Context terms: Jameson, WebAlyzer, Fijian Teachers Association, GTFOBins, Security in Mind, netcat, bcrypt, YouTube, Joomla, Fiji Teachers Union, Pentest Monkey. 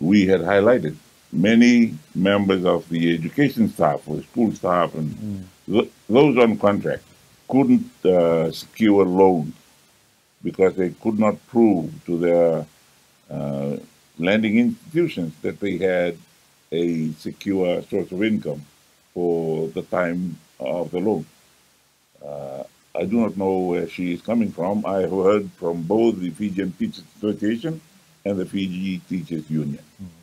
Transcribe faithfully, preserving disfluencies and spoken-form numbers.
we had highlighted. Many members of the education staff or school staff and mm. th those on contract couldn't uh, secure loans because they could not prove to their uh, lending institutions that they had a secure source of income for the time of the loan. Uh, I do not know where she is coming from. I heard from both the Fijian Teachers Association and the Fiji Teachers Union. Mm.